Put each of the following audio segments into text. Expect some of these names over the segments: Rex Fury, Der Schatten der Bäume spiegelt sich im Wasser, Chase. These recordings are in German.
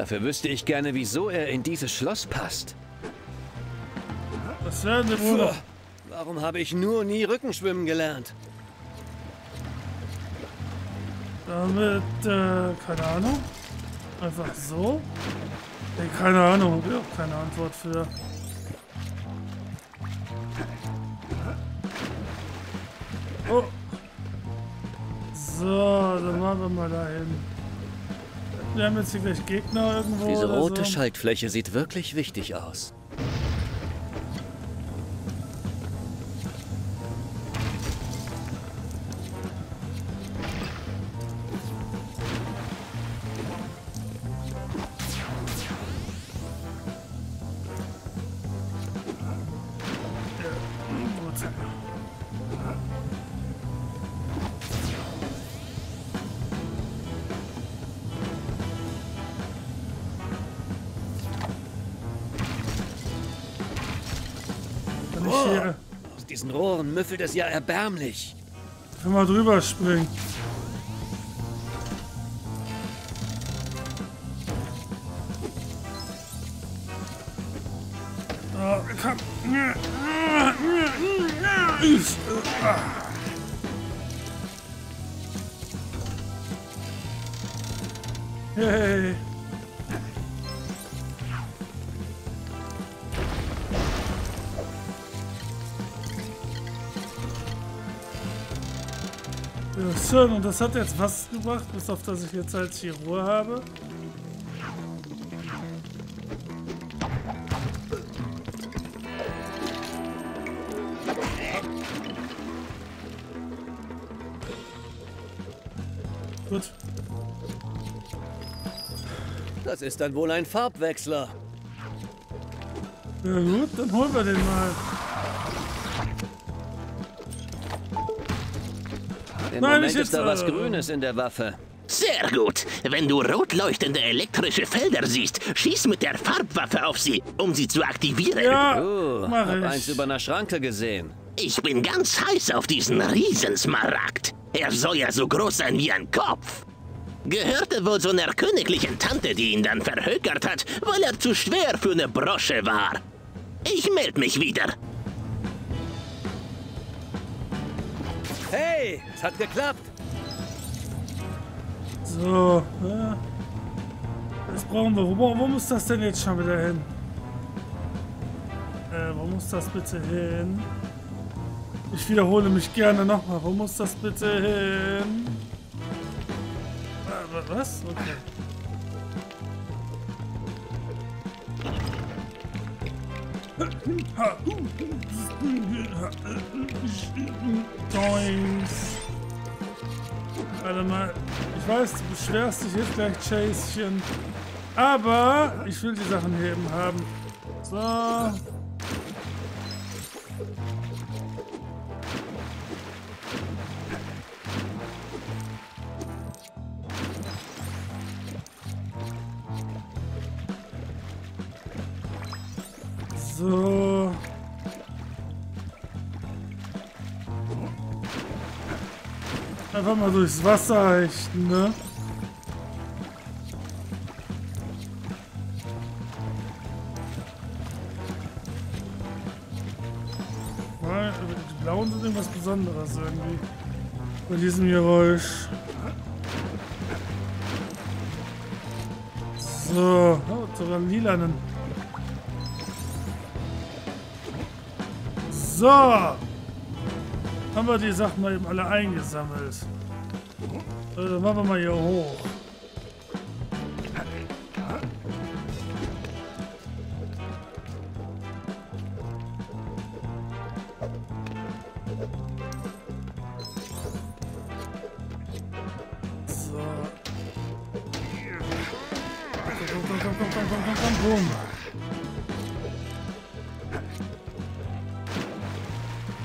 Dafür wüsste ich gerne, wieso er in dieses Schloss passt. Was denn, Bruder? Warum habe ich nur nie Rückenschwimmen gelernt? Damit, keine Ahnung. Einfach so? Ey, keine Ahnung, hab ich auch keine Antwort für. Oh. So, dann machen wir mal dahin. Wir haben jetzt hier gleich Gegner irgendwo. Diese rote Schaltfläche sieht wirklich wichtig aus. Aus diesen Rohren müffelt es ja erbärmlich. Können wir drüber springen. Oh, komm. Hey. Ja, schön, und das hat jetzt was gebracht, bis auf dass ich jetzt halt hier Ruhe habe. Gut. Das ist dann wohl ein Farbwechsler. Na gut, dann holen wir den mal. Im Moment ist da was Grünes in der Waffe. Sehr gut. Wenn du rot leuchtende elektrische Felder siehst, schieß mit der Farbwaffe auf sie, um sie zu aktivieren. Ja, hab eins über einer Schranke gesehen. Ich bin ganz heiß auf diesen Riesensmaragd. Er soll ja so groß sein wie ein Kopf. Gehörte wohl so einer königlichen Tante, die ihn dann verhökert hat, weil er zu schwer für eine Brosche war. Ich meld mich wieder. Hey, es hat geklappt. So, ja. Das brauchen wir. Wo muss das denn jetzt schon wieder hin? Wo muss das bitte hin? Ich wiederhole mich gerne nochmal. Wo muss das bitte hin? Was? Okay. Warte mal. Ich weiß, du beschwerst dich jetzt gleich, Chasechen. Aber ich will die Sachen heben haben. So. So. Einfach mal durchs Wasser hechten, ne? Weil die blauen sind irgendwas Besonderes irgendwie. Bei diesem Geräusch. So. Oh, sogar einen lilanen. So, haben wir die Sachen mal eben alle eingesammelt. Also machen wir mal hier hoch. So. Komm.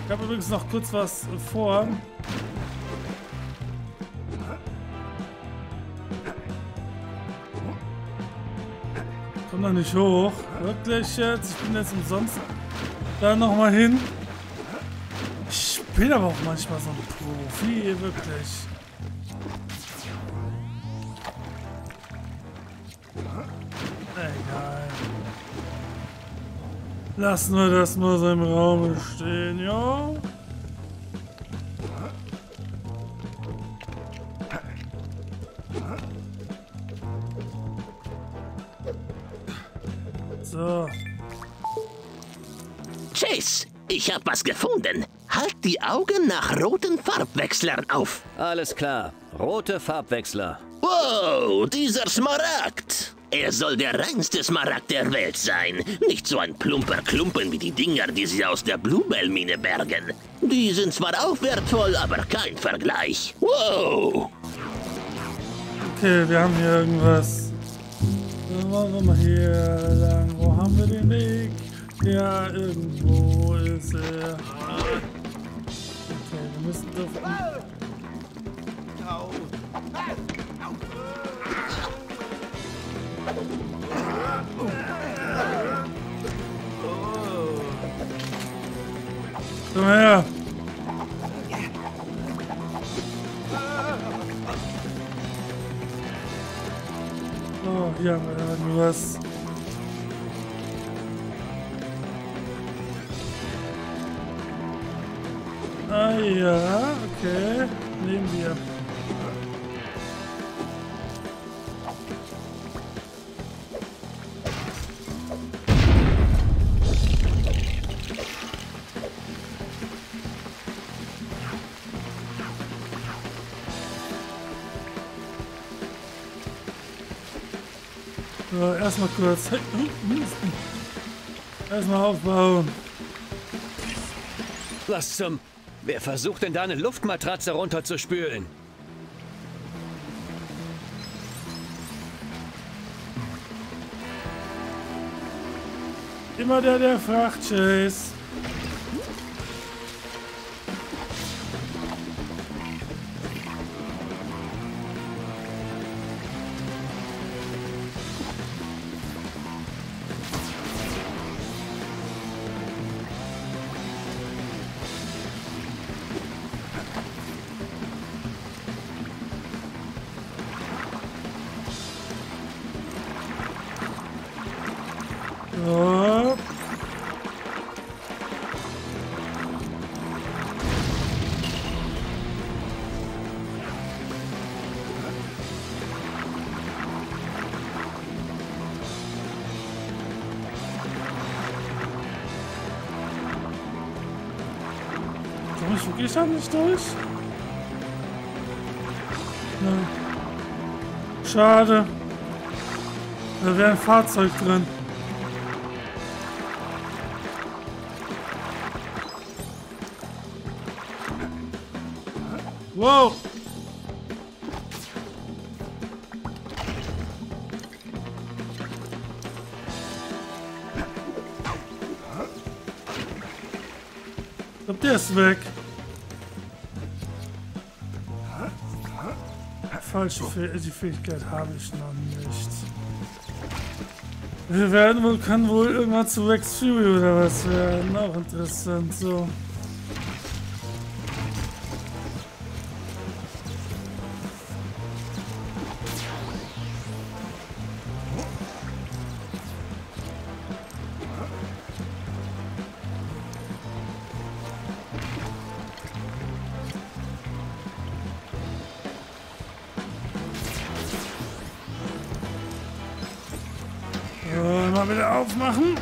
Ich habe übrigens noch kurz was vor. Ich komme noch nicht hoch. Wirklich jetzt? Ich bin jetzt umsonst da nochmal hin. Ich bin aber auch manchmal so ein Profi, wirklich. Lassen wir das mal so im Raum stehen, ja? So. Chase, ich hab was gefunden. Halt die Augen nach roten Farbwechslern auf. Alles klar, rote Farbwechsler. Wow, dieser Smaragd. Er soll der reinste Smaragd der Welt sein. Nicht so ein plumper Klumpen wie die Dinger, die sie aus der Bluebell-Mine bergen. Die sind zwar auch wertvoll, aber kein Vergleich. Wow. Okay, wir haben hier irgendwas. Dann wollen wir mal hier lang. Wo haben wir den Weg? Ja, irgendwo ist er. Okay, wir müssen komm her! Oh, hier haben wir irgendwas. Ah ja, okay. Nehmen wir. So, erstmal kurz. Erstmal aufbauen. Was zum... Wer versucht denn da eine Luftmatratze runterzuspülen? Immer der fragt, Chase. Ich da nicht durch? Ja. Schade. Da wäre ein Fahrzeug drin. Wow! Ich glaub, der ist weg. Die Fähigkeit habe ich noch nicht. Wir werden wohl, kann wohl irgendwann zu Rex Fury oder was werden. Auch interessant so. Mal wieder aufmachen.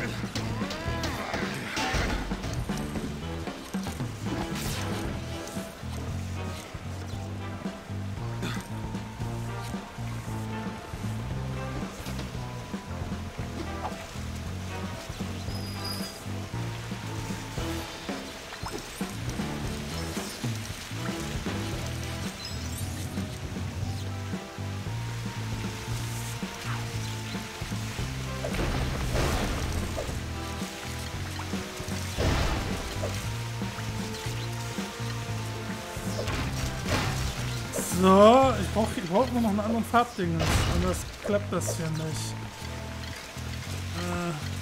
So, ich brauch nur noch einen anderen Farbding, anders klappt das hier nicht.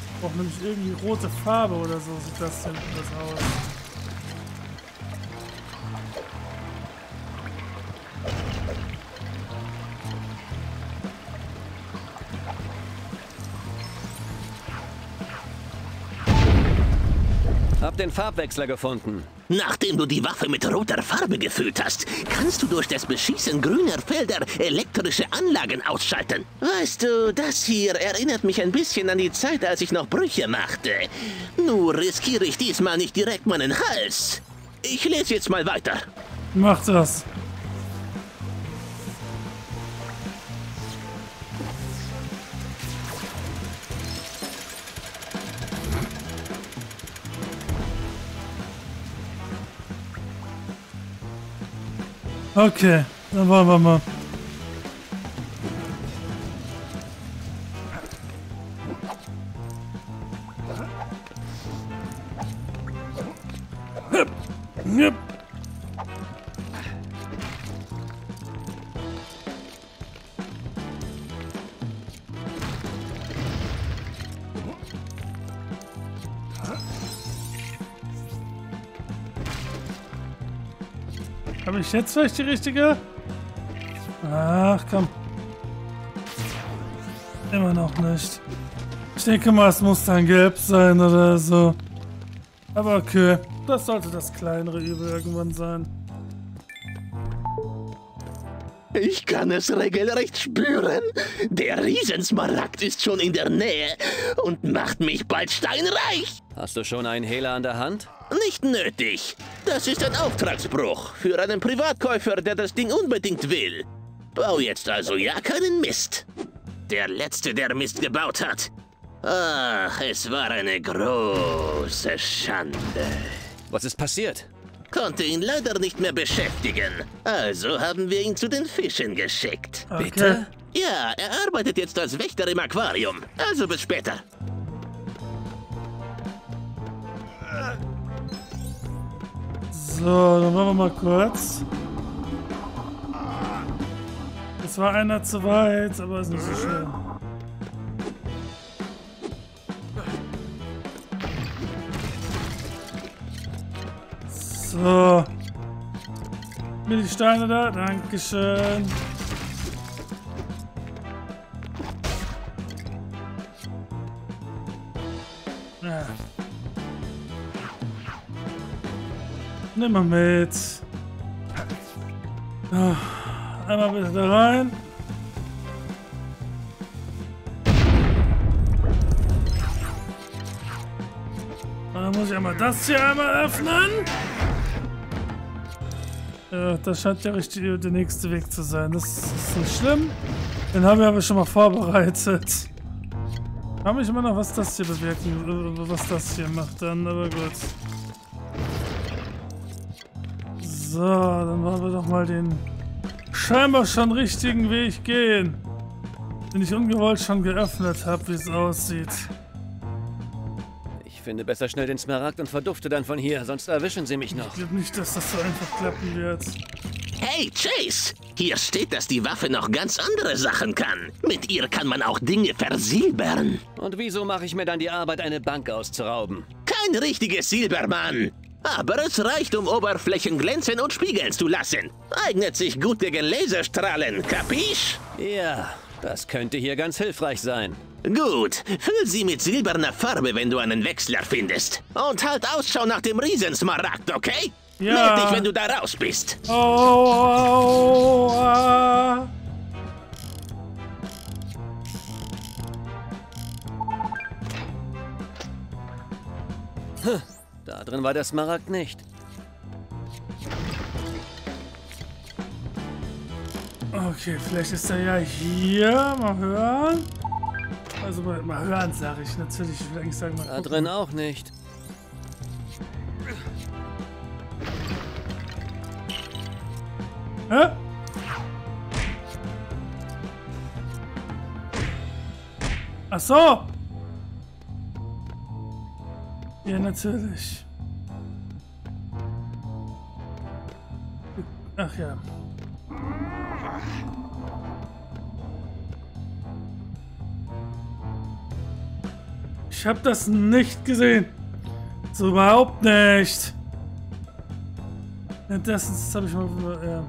Ich brauche nämlich irgendwie rote Farbe oder so, sieht das hinten das aus. Hab den Farbwechsler gefunden. Nachdem du die Waffe mit roter Farbe gefüllt hast, kannst du durch das Beschießen grüner Felder elektrische Anlagen ausschalten. Weißt du, das hier erinnert mich ein bisschen an die Zeit, als ich noch Brüche machte. Nur riskiere ich diesmal nicht direkt meinen Hals. Ich lese jetzt mal weiter. Mach das. Okay, dann wollen wir mal. Habe ich jetzt vielleicht die richtige? Ach komm. Immer noch nicht. Ich denke mal, es muss dann gelb sein oder so. Aber okay, das sollte das kleinere Übel irgendwann sein. Ich kann es regelrecht spüren. Der Riesensmaragd ist schon in der Nähe und macht mich bald steinreich. Hast du schon einen Hehler an der Hand? Nicht nötig. Das ist ein Auftragsbruch für einen Privatkäufer, der das Ding unbedingt will. Bau jetzt also ja keinen Mist. Der Letzte, der Mist gebaut hat. Ach, es war eine große Schande. Was ist passiert? Konnte ihn leider nicht mehr beschäftigen. Also haben wir ihn zu den Fischen geschickt. Okay. Bitte? Ja, er arbeitet jetzt als Wächter im Aquarium. Also bis später. So, dann machen wir mal kurz. Es war einer zu weit, aber ist nicht so schlimm. So. Mir die Steine da? Dankeschön. Ja. Nimm mal mit. Einmal bitte da rein. Und dann muss ich einmal das hier einmal öffnen. Ja, das scheint ja richtig der nächste Weg zu sein. Das ist nicht schlimm. Den haben wir aber schon mal vorbereitet. Frag mich immer noch, was das hier bewirken, was das hier macht dann, aber gut. So, dann wollen wir doch mal den scheinbar schon richtigen Weg gehen. Den ich ungewollt schon geöffnet habe, wie es aussieht. Ich finde besser schnell den Smaragd und verdufte dann von hier, sonst erwischen sie mich noch. Ich glaube nicht, dass das so einfach klappen wird. Hey Chase, hier steht, dass die Waffe noch ganz andere Sachen kann. Mit ihr kann man auch Dinge versilbern. Und wieso mache ich mir dann die Arbeit, eine Bank auszurauben? Kein richtiges Silbermann. Aber es reicht, um Oberflächen glänzen und spiegeln zu lassen. Eignet sich gut gegen Laserstrahlen, kapisch? Ja, das könnte hier ganz hilfreich sein. Gut, füll sie mit silberner Farbe, wenn du einen Wechsler findest. Und halt Ausschau nach dem Riesensmaragd, okay? Ja. Meld dich, wenn du da raus bist. Oh, oh, oh, oh. Da drin war der Smaragd nicht. Okay, vielleicht ist er ja hier. Mal hören. Also mal hören, sage ich natürlich. Ich will eigentlich sagen, mal gucken. Da drin auch nicht. Hä? Ach so! Ja, natürlich. Ach ja. Ich habe das nicht gesehen. So überhaupt nicht. Das habe ich mal. Ja.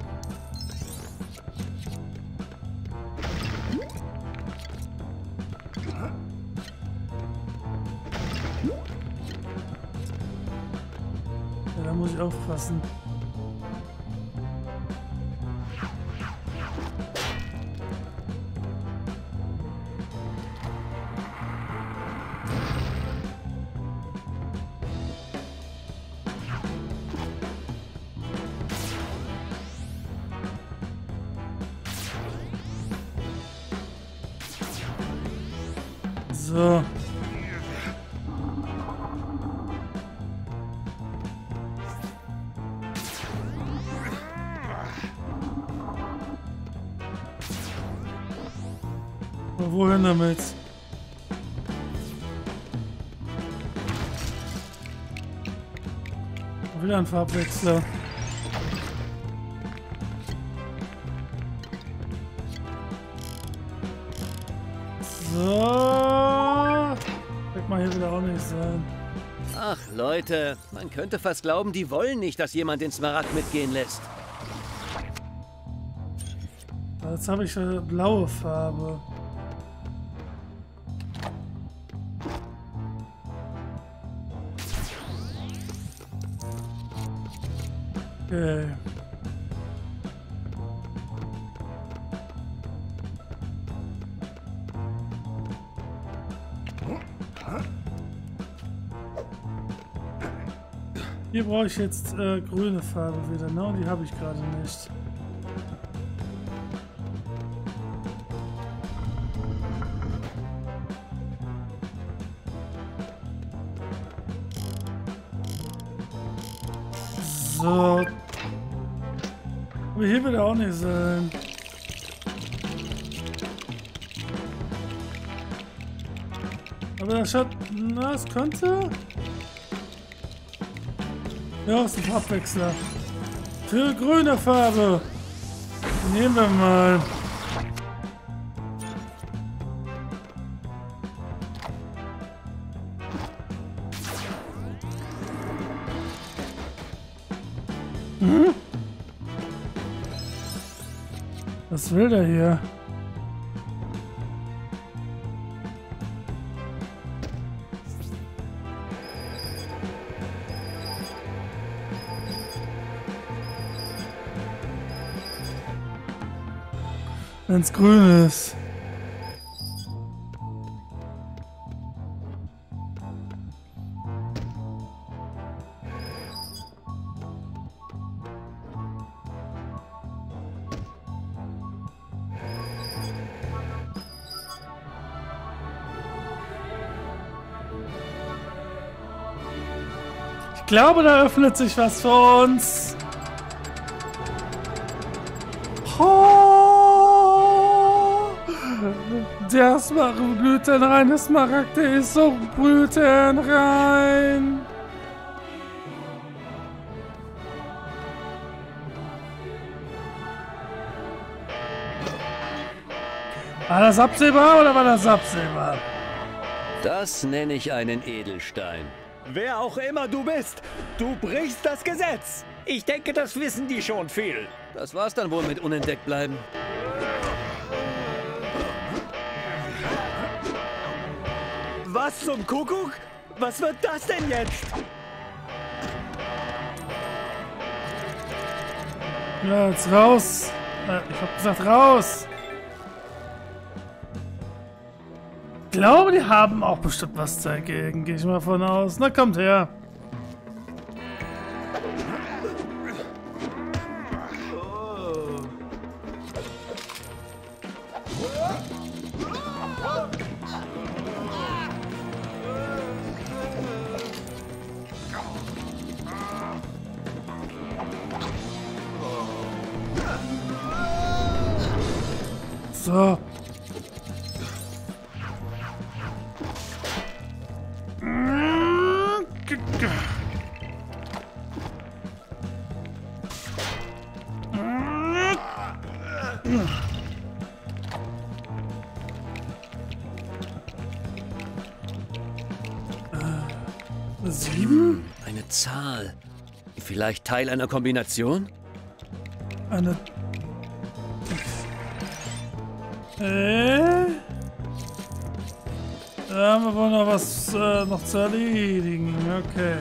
muss ich aufpassen. So. Wohin damit? Wieder ein Farbwechsel. So. Weg mal hier wieder auch nicht sein. Ach Leute, man könnte fast glauben, die wollen nicht, dass jemand den Smaragd mitgehen lässt. Jetzt habe ich eine blaue Farbe. Okay. Hier brauche ich jetzt grüne Farbe wieder, ne? Und die habe ich gerade nicht. So. Aber hier will er auch nicht sein. Aber das schaut... Na, es könnte... Ja, es ist ein Farbwechsler. Für grüne Farbe. Nehmen wir mal. Mhm. Was will der hier? Wenn's grün ist. Ich glaube, da öffnet sich was für uns. Oh, der blütenreine Smaragd ist so blütenrein. War das absehbar oder war das absehbar? Das nenne ich einen Edelstein. Wer auch immer du bist, du brichst das Gesetz. Ich denke, das wissen die schon viel. Das war's dann wohl mit unentdeckt bleiben. Was zum Kuckuck? Was wird das denn jetzt? Ja, jetzt raus. Ich hab gesagt raus. Ich glaube, die haben auch bestimmt was dagegen, gehe ich mal von aus. Na, kommt her. So. Sieben? Eine Zahl. Vielleicht Teil einer Kombination? Eine... Da haben wir wohl noch was noch zu erledigen. Okay.